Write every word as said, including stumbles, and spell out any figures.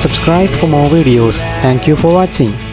Subscribe for more videos. Thank you for watching.